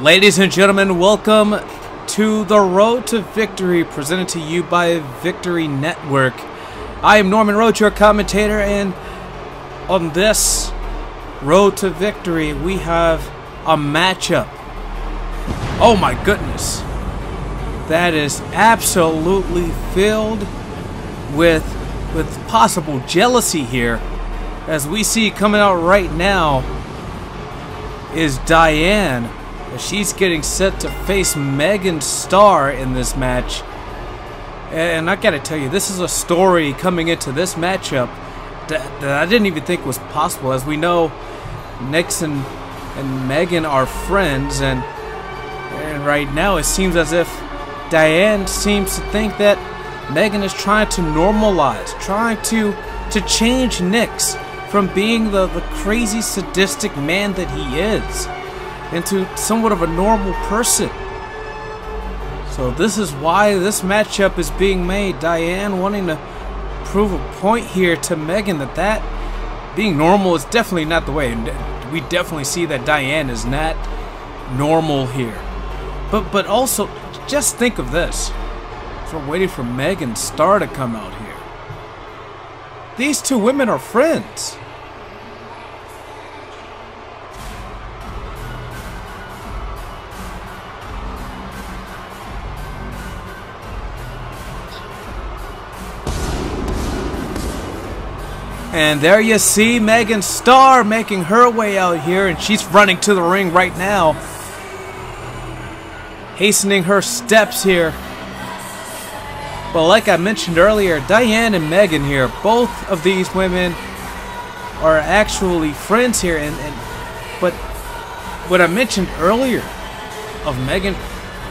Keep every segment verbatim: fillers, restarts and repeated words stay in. Ladies and gentlemen, welcome to the Road to Victory, presented to you by Victory Network. I am Norman Roach, your commentator, and on this Road to Victory, we have a matchup. Oh my goodness. That is absolutely filled with, with possible jealousy here. As we see coming out right now is Diane. She's getting set to face Megan Starr in this match. And I gotta tell you, this is a story coming into this matchup that, that I didn't even think was possible. As we know, Nyx and, and Megan are friends. And, and right now it seems as if Diane seems to think that Megan is trying to normalize, trying to, to change Nyx from being the, the crazy, sadistic man that he is into somewhat of a normal person. So this is why this matchup is being made. Diane wanting to prove a point here to Megan that that being normal is definitely not the way. We definitely see that Diane is not normal here. But but also, just think of this. So we're waiting for Megan Starr to come out here. These two women are friends. And there you see Megan Starr making her way out here, and she's running to the ring right now, hastening her steps here. But like I mentioned earlier, Diane and Megan here, both of these women are actually friends here. And, and but what I mentioned earlier of Megan,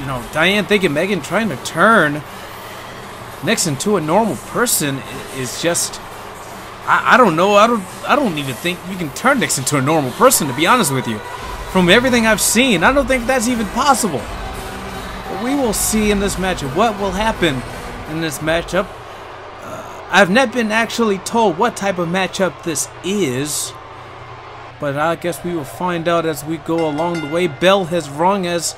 you know, Diane thinking Megan trying to turn Nyx into a normal person is just, I, I don't know. I don't. I don't even think you can turn Nyx into a normal person, to be honest with you. From everything I've seen, I don't think that's even possible. But we will see in this matchup what will happen in this matchup. Uh, I've not been actually told what type of matchup this is, but I guess we will find out as we go along the way. Bell has rung as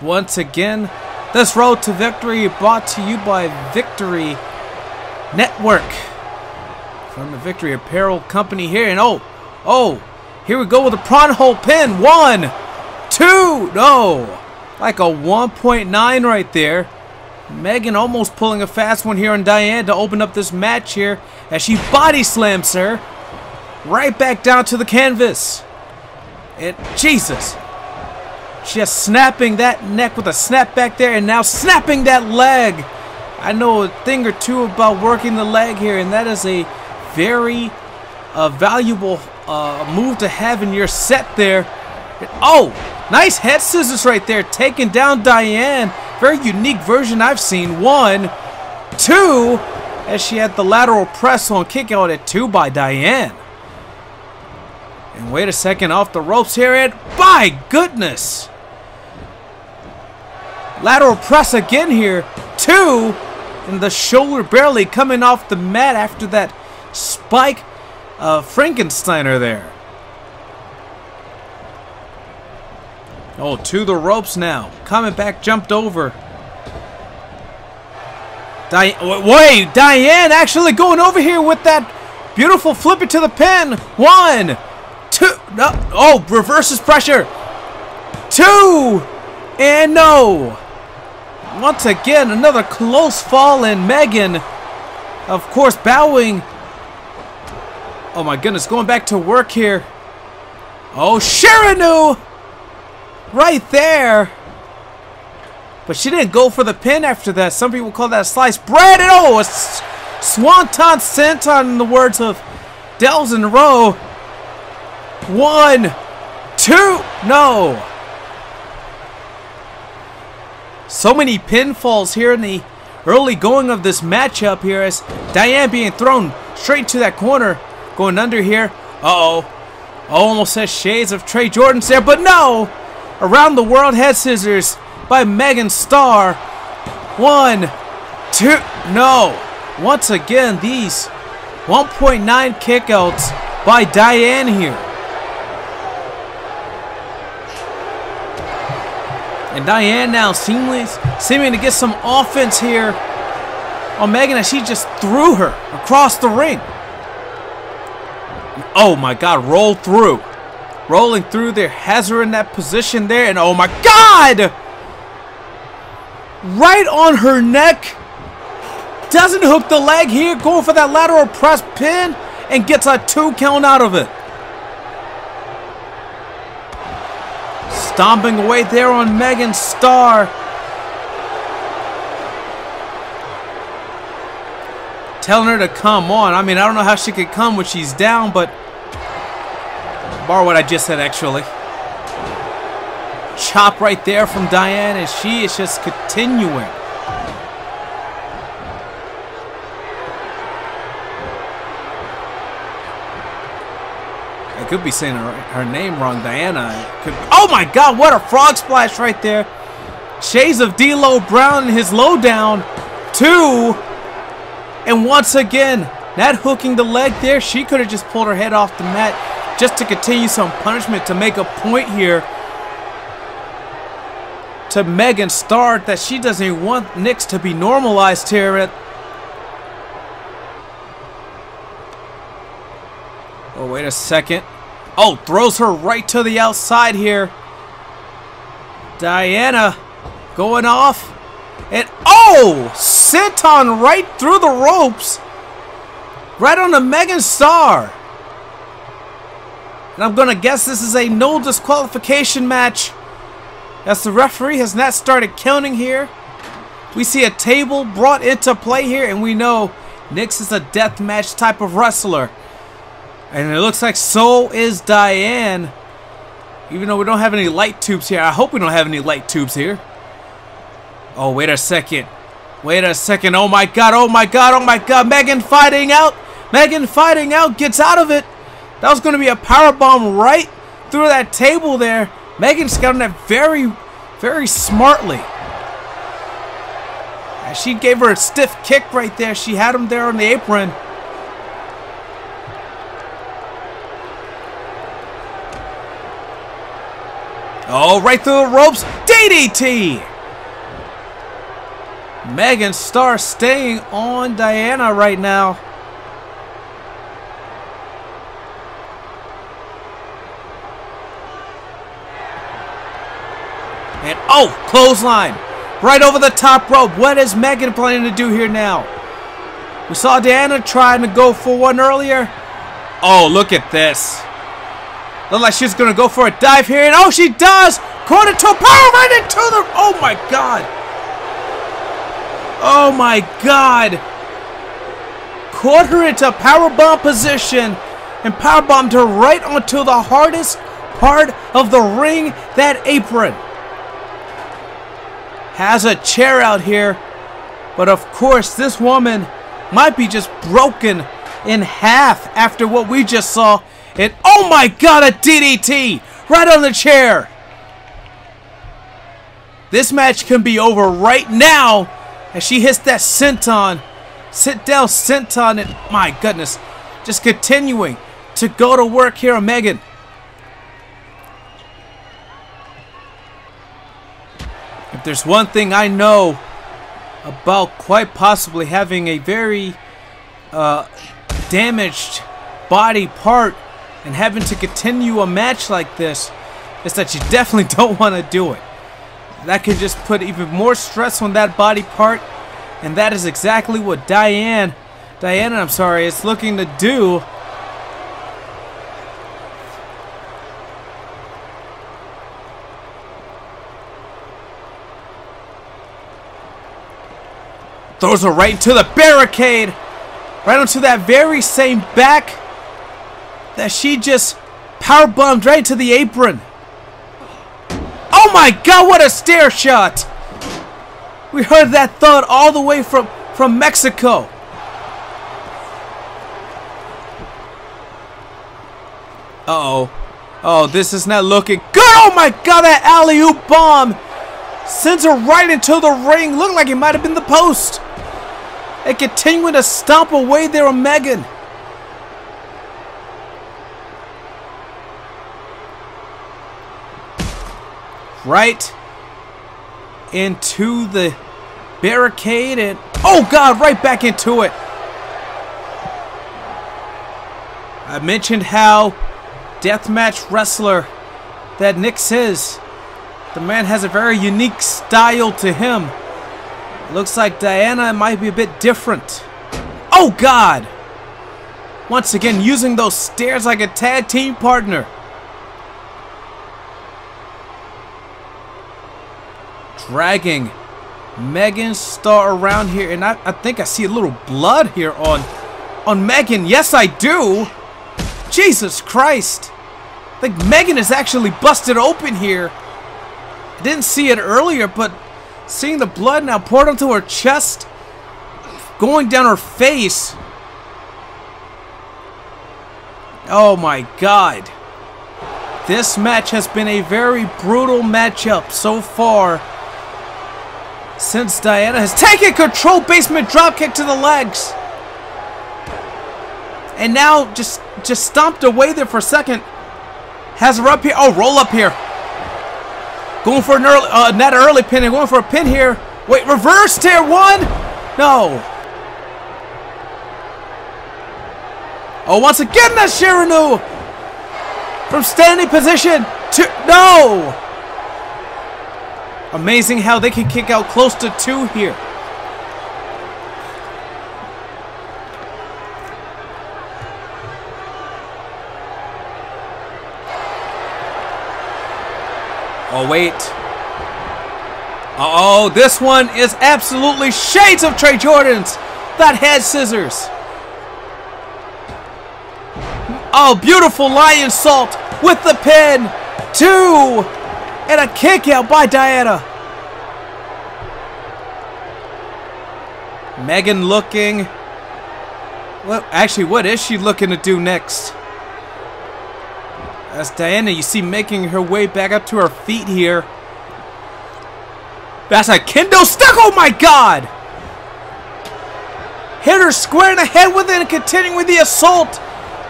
once again. This Road to Victory brought to you by Victory Network. From the Victory Apparel Company here, and oh, oh, here we go with the prawn hole pin. One, two, no, like a one point nine right there. Megan almost pulling a fast one here on Diane to open up this match here as she body slams her right back down to the canvas. And Jesus, just snapping that neck with a snap back there, and now snapping that leg. I know a thing or two about working the leg here, and that is a very uh, valuable uh, move to have in your set there. Oh, nice head scissors right there, taking down Diane. Very unique version I've seen. One, two, as she had the lateral press on, kick out at two by Diane. And wait a second, off the ropes here, and by goodness, lateral press again here, two, and the shoulder barely coming off the mat after that spike uh, Frankensteiner there. Oh, to the ropes now. Coming back, jumped over. Di- wait, Diane actually going over here with that beautiful flip it to the pin. One, two, no, oh, reverses pressure. Two, and no. Once again, another close fall, and Megan, of course, bowing. Oh my goodness, going back to work here. Oh, Sharanu! Right there! But she didn't go for the pin after that. Some people call that sliced bread. And oh, a swanton senton in the words of Delzenro. One, two, no! So many pinfalls here in the early going of this matchup here as Diane being thrown straight to that corner. Going under here. Uh-oh. Almost has shades of Trey Jordan there, but no! Around the world head scissors by Megan Starr. One, two, no. Once again, these one point nine kickouts by Diane here. And Diane now seemingly, seeming to get some offense here on Megan as she just threw her across the ring. Oh my God, roll through. Rolling through there has her in that position there, and oh my God! Right on her neck. Doesn't hook the leg here, going for that lateral press pin, and gets a two count out of it. Stomping away there on Megan Starr. Telling her to come on. I mean, I don't know how she could come when she's down, but bar what I just said, actually. Chop right there from Diane, and she is just continuing. I could be saying her, her name wrong, Diana. Could, oh my God, what a frog splash right there. Shades of D'-Lo Brown and his lowdown. Two. And once again, that hooking the leg there, she could have just pulled her head off the mat just to continue some punishment to make a point here to Megan Starr that she doesn't want Nyx to be normalized here at. Oh, wait a second. Oh, throws her right to the outside here. Diana going off. And oh, senton right through the ropes. Right on to Megan Starr. And I'm going to guess this is a no disqualification match, as the referee has not started counting here. We see a table brought into play here, and we know Nyx is a deathmatch type of wrestler. And it looks like so is Diane. Even though we don't have any light tubes here. I hope we don't have any light tubes here. Oh, wait a second. Wait a second. Oh my God. Oh my God. Oh my God. Megan fighting out. Megan fighting out. Gets out of it. That was going to be a powerbomb right through that table there. Megan's gotten that very, very smartly. And she gave her a stiff kick right there. She had him there on the apron. Oh, right through the ropes. D D T! Megan Starr staying on Diana right now. And oh, clothesline right over the top rope. What is Megan planning to do here now? We saw Diana trying to go for one earlier. Oh, look at this. Looks like she's gonna go for a dive here, and oh, she does! Corner to a power right into the. Oh my God! Oh my God! Caught her into powerbomb position, and powerbombed her right onto the hardest part of the ring, that apron. Has a chair out here, but of course this woman might be just broken in half after what we just saw. And oh my God, a D D T right on the chair. This match can be over right now as she hits that senton, sit down senton, and my goodness, just continuing to go to work here on Megan. If there's one thing I know about quite possibly having a very uh, damaged body part and having to continue a match like this, is that you definitely don't want to do it. That could just put even more stress on that body part, and that is exactly what Diane, Diana, I'm sorry, is looking to do. Throws her right into the barricade. Right onto that very same back that she just powerbombed right into the apron. Oh my God, what a stair shot! We heard that thud all the way from, from Mexico. Uh-oh. Oh, this is not looking good. Oh my God, that alley-oop bomb sends her right into the ring. Looked like it might have been the post. And continuing to stomp away there on Megan. Right into the barricade and oh god, right back into it. I mentioned how deathmatch wrestler that Nyx is. The man has a very unique style to him. Looks like Diana might be a bit different. Oh god! Once again using those stairs like a tag team partner. Dragging Megan Starr around here, and I, I think I see a little blood here on on Megan. Yes I do! Jesus Christ! I think Megan is actually busted open here. I didn't see it earlier, but seeing the blood now poured onto her chest, going down her face. Oh my god. This match has been a very brutal matchup so far. Since Diana has taken control, basement dropkick to the legs. And now just just stomped away there for a second. Has her up here. Oh, roll up here. Going for an early, uh, not an early pin, and going for a pin here. Wait, reverse tier one? No. Oh, once again, that's Shiranu. From standing position to, no. Amazing how they can kick out close to two here. Oh wait, uh oh, this one is absolutely shades of Trey Jordan's, that head scissors. Oh, beautiful lion salt with the pin, two, and a kick out by Diana. Megan looking, well actually what is she looking to do next? That's Diana, you see, making her way back up to her feet here. That's a kendo stick, oh my god! Hit her square in the head with it and continuing with the assault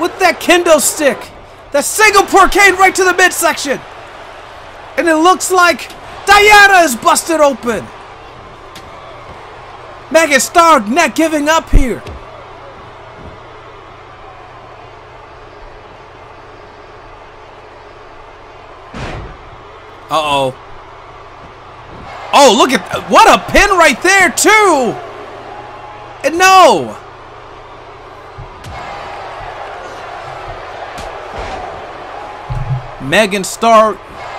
with that kendo stick. That single porcane right to the midsection. And it looks like Diana is busted open. Megan Starr not giving up here. Uh-oh. Oh, look at... What a pin right there, too! And no! Megan Starr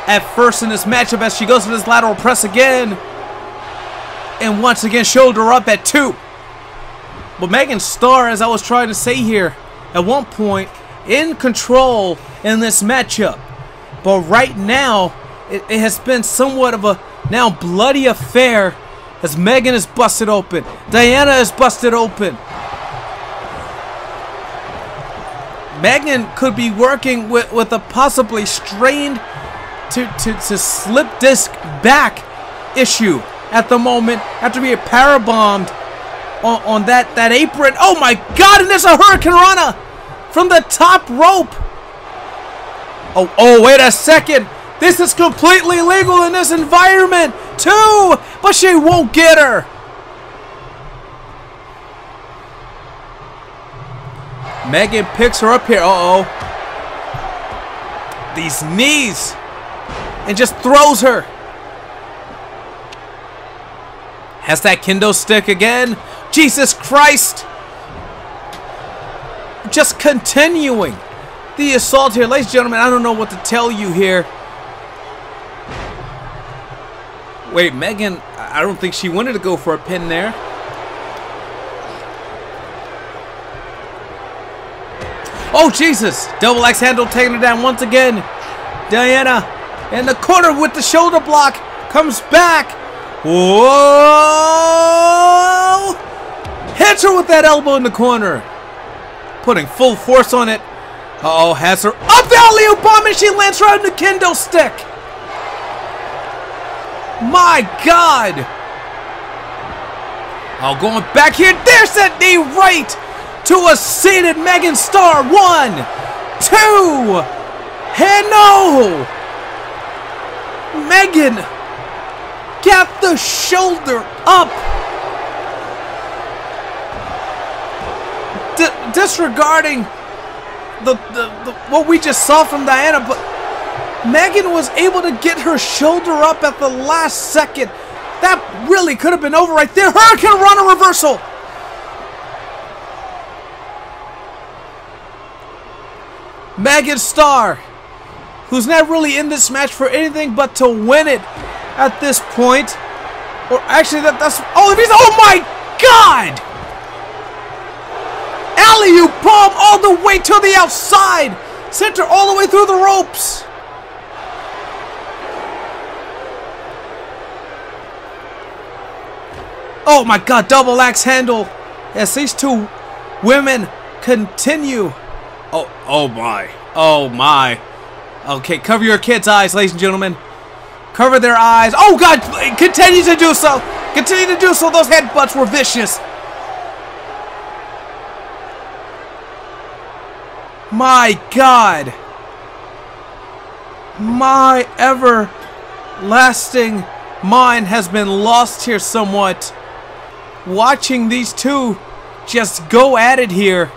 at first in this matchup as she goes for this lateral press again. And once again, shoulder up at two. But Megan Starr, as I was trying to say here, at one point, in control in this matchup. But right now... It, it has been somewhat of a now bloody affair as Megan is busted open. Diana is busted open. Megan could be working with, with a possibly strained to, to, to slip disc back issue at the moment after being powerbombed on, on that, that apron. Oh my god, and there's a hurricanrana from the top rope. Oh, oh, wait a second. This is completely legal in this environment, too, but she won't get her. Megan picks her up here. Uh-oh. These knees. And just throws her. Has that kendo stick again. Jesus Christ. Just continuing the assault here. Ladies and gentlemen, I don't know what to tell you here. Wait, Megan, I don't think she wanted to go for a pin there. Oh, Jesus. Double axe handle taking her down once again. Diana in the corner with the shoulder block. Comes back. Whoa! Hits her with that elbow in the corner. Putting full force on it. Uh-oh, has her up the alley-oop bomb and she lands right on the kendo stick. My god! Oh, going back here. There's that knee right to a seated Megan Starr. One, two, and no! Megan got the shoulder up. D disregarding the, the, the what we just saw from Diana, but Megan was able to get her shoulder up at the last second. That really could have been over right there. Hurricane Rana reversal. Megan Starr, who's not really in this match for anything but to win it at this point. Or actually, that, that's... Oh, he's, oh my God! Alley-oop palm all the way to the outside. Center all the way through the ropes. Oh my God, double axe handle. Yes, these two women continue. Oh, oh my. Oh my. Okay, cover your kids' eyes, ladies and gentlemen. Cover their eyes. Oh God, continue to do so. Continue to do so. Those headbutts were vicious. My God. My everlasting mind has been lost here somewhat. Watching these two just go at it here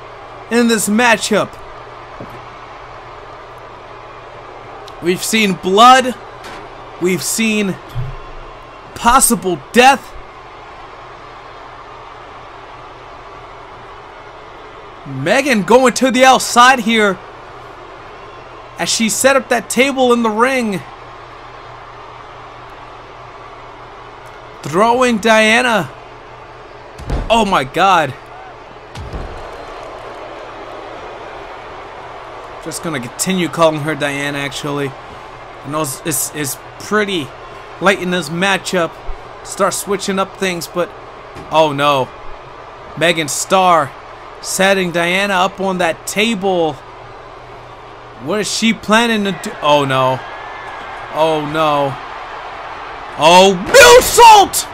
in this matchup. We've seen blood. We've seen possible death. Megan going to the outside here as she set up that table in the ring. Throwing Diana. Oh my God. Just gonna continue calling her Diane. Actually, I know it's, it's, it's pretty late in this matchup. Start switching up things, but oh no, Megan Starr setting Diana up on that table. What is she planning to do? Oh no, oh no, oh moonsault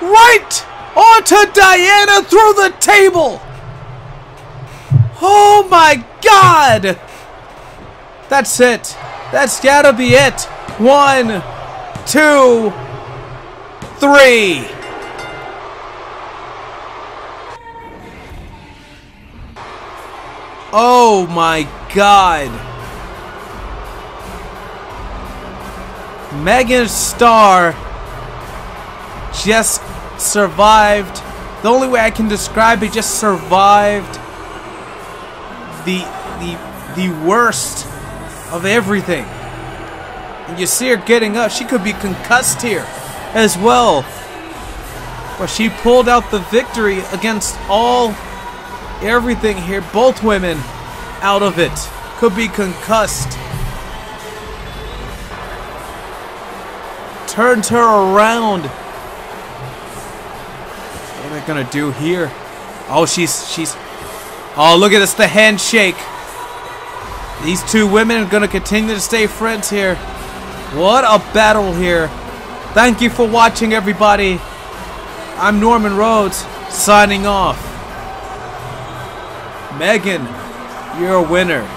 right onto Diana through the table. Oh my God. That's it. That's gotta be it. One, two, three. Oh my God. Megan Starr just survived. The only way I can describe it, just survived the the the worst of everything. And you see her getting up. She could be concussed here as well. But she pulled out the victory against all everything here. Both women out of it. Could be concussed. Turns her around. What are they gonna do here? Oh, she's she's oh, look at this, the handshake. These two women are going to continue to stay friends here. What a battle here. Thank you for watching, everybody. I'm Norman Rhodes, signing off. Megan, you're a winner.